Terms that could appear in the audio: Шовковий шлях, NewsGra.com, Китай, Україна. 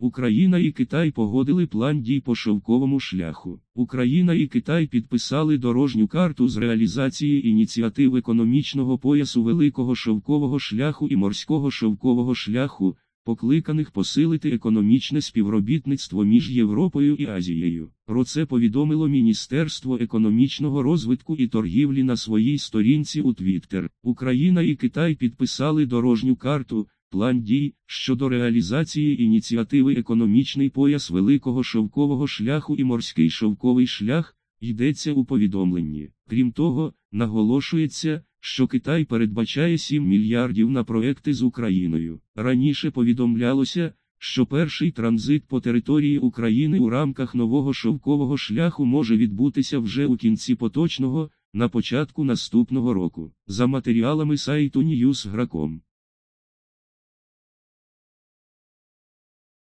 Україна і Китай погодили план дій по Шовковому шляху. Україна і Китай підписали дорожню карту з реалізації ініціатив економічного поясу Великого Шовкового шляху і Морського Шовкового шляху, покликаних посилити економічне співробітництво між Європою і Азією. Про це повідомило Міністерство економічного розвитку і торгівлі на своїй сторінці у Twitter. Україна і Китай підписали дорожню карту, план дій, щодо реалізації ініціативи економічний пояс Великого Шовкового шляху і Морський Шовковий шлях, йдеться у повідомленні. Крім того, наголошується, що Китай передбачає 7 мільярдів на проекти з Україною. Раніше повідомлялося, що перший транзит по території України у рамках нового Шовкового шляху може відбутися вже у кінці поточного, на початку наступного року. За матеріалами сайту NewsGra.com.